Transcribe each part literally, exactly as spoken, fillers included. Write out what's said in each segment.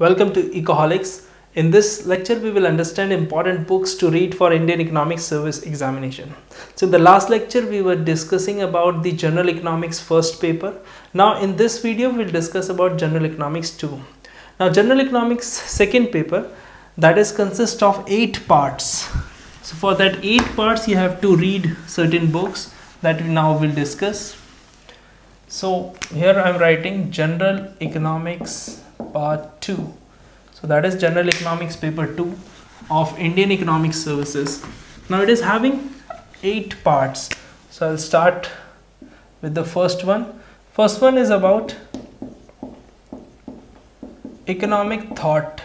Welcome to Ecoholics. In this lecture, we will understand important books to read for Indian Economic Service examination. So in the last lecture, we were discussing about the General Economics first paper. Now in this video, we'll discuss about General Economics two. Now General Economics second paper, that is consists of eight parts. So for that eight parts, you have to read certain books that we now will discuss. So here I'm writing General Economics Part two. So that is General Economics Paper two of Indian Economic Services. Now it is having eight parts. So I'll start with the first one. First one is about economic thought.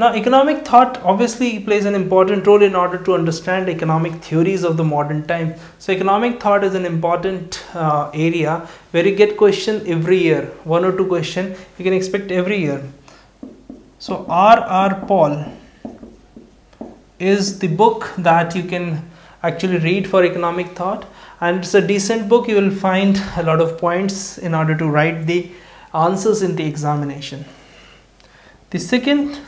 Now economic thought obviously plays an important role in order to understand economic theories of the modern time. So economic thought is an important uh, area where you get question every year, one or two question you can expect every year. So R. R. Paul is the book that you can actually read for economic thought, and it's a decent book. You will find a lot of points in order to write the answers in the examination. The second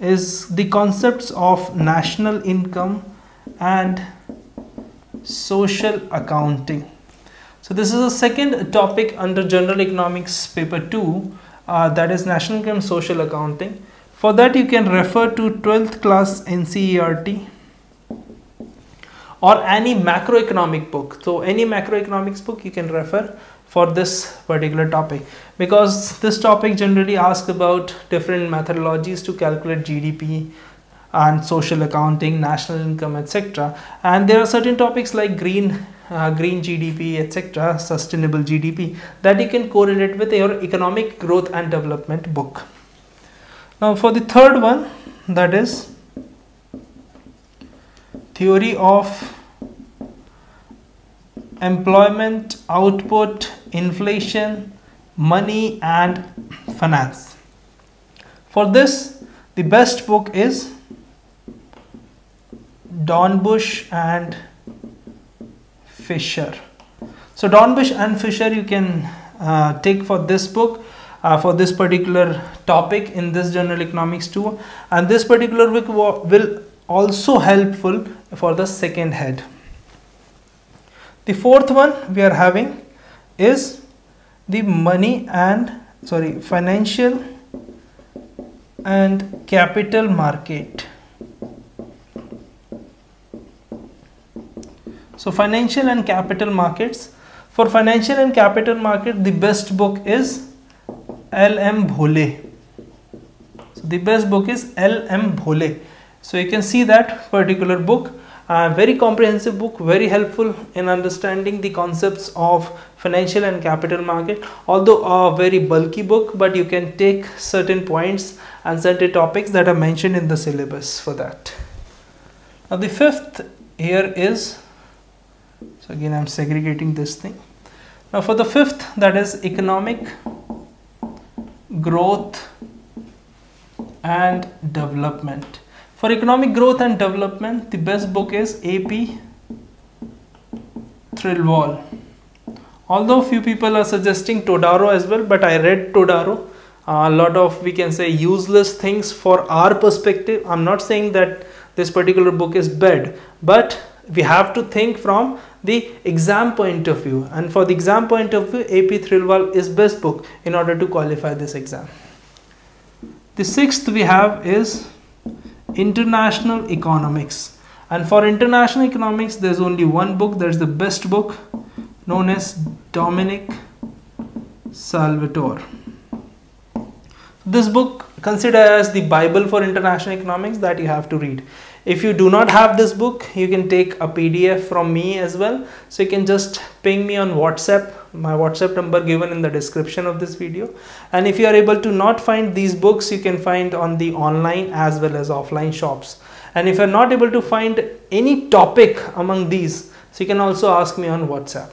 is the concepts of national income and social accounting. So this is the second topic under General Economics Paper two, uh, that is national income and social accounting. For that you can refer to twelfth class N C E R T or any macroeconomic book. So any macroeconomics book you can refer for this particular topic, because this topic generally asks about different methodologies to calculate G D P and social accounting, national income, et cetera. And there are certain topics like green, uh, green G D P, et cetera, sustainable G D P that you can correlate with your economic growth and development book. Now for the third one, that is theory of employment, output, inflation, money and finance. For this, the best book is Dornbusch and Fischer. So Dornbusch and Fischer you can uh, take for this book, uh, for this particular topic in this General Economics two, and this particular book will also helpful for the second head. The fourth one we are having is the money and sorry financial and capital market. So financial and capital markets. For financial and capital market, the best book is L. M. Bhole. So the best book is L. M. Bhole. So you can see that particular book. Uh, very comprehensive book, very helpful in understanding the concepts of financial and capital market. Although a very bulky book, but you can take certain points and certain topics that are mentioned in the syllabus for that. Now the fifth here is, so again I'm segregating this thing. Now for the fifth, that is economic growth and development. For economic growth and development, the best book is A P Thirlwall. Although few people are suggesting Todaro as well, but I read Todaro. A lot of, we can say, useless things for our perspective. I'm not saying that this particular book is bad, but we have to think from the exam point of view. And for the exam point of view, A P Thirlwall is best book in order to qualify this exam. The sixth we have is International Economics, and for International Economics there's only one book, that's the best book, known as Dominic Salvatore. This book considered as the Bible for International Economics that you have to read. If you do not have this book, you can take a P D F from me as well. So you can just ping me on WhatsApp, my WhatsApp number given in the description of this video. And if you are able to not find these books, you can find on the online as well as offline shops. And if you're not able to find any topic among these, so you can also ask me on WhatsApp.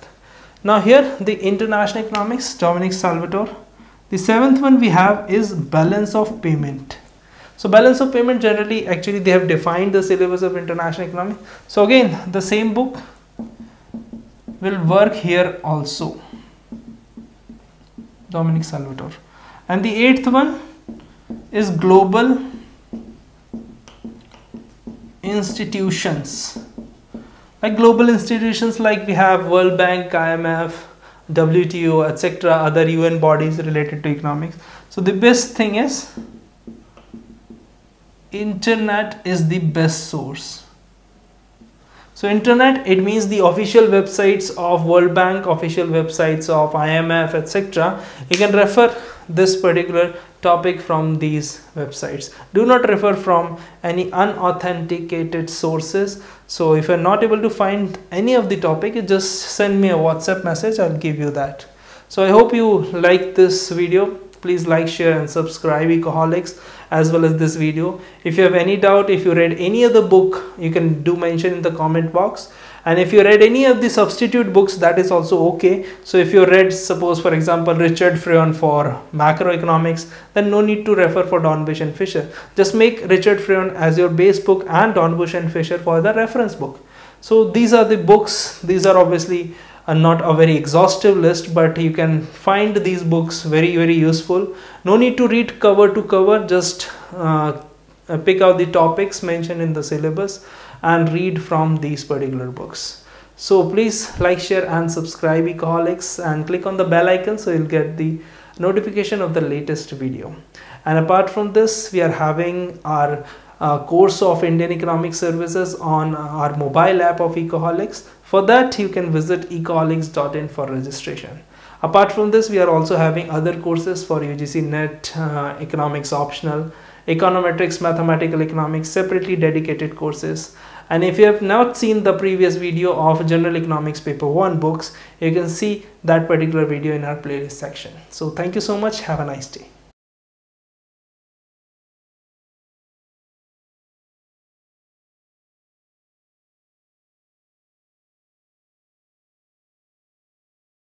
Now here, the International Economics, Dominic Salvatore. The seventh one we have is balance of payment. So balance of payment, generally actually they have defined the syllabus of International Economics. So again the same book will work here also. Dominic Salvatore. And the eighth one is global institutions. Like global institutions like we have World Bank, I M F, W T O, et cetera, other U N bodies related to economics. So the best thing is internet is the best source. So internet, it means the official websites of World Bank, official websites of I M F, et cetera. You can refer this particular topic from these websites. Do not refer from any unauthenticated sources. So if you're not able to find any of the topic, just send me a WhatsApp message. I'll give you that. So I hope you like this video. Please like, share and subscribe Ecoholics, as well as this video. If you have any doubt, if you read any other book, you can do mention in the comment box. And if you read any of the substitute books, that is also okay. So if you read, suppose for example, Richard Froyen for macroeconomics, then no need to refer for Dornbusch and Fischer. Just make Richard Froyen as your base book and Dornbusch and Fischer for the reference book. So these are the books. These are obviously Uh, not a very exhaustive list, but you can find these books very very useful. No need to read cover to cover, just uh, pick out the topics mentioned in the syllabus and read from these particular books. So please like, share and subscribe Ecoholics, and click on the bell icon so you'll get the notification of the latest video. And apart from this, we are having our uh, course of Indian Economic Services on our mobile app of Ecoholics. For that, you can visit ecoholics dot in for registration. Apart from this, we are also having other courses for U G C N E T, uh, Economics Optional, Econometrics, Mathematical Economics, separately dedicated courses. And if you have not seen the previous video of General Economics Paper one books, you can see that particular video in our playlist section. So thank you so much. Have a nice day.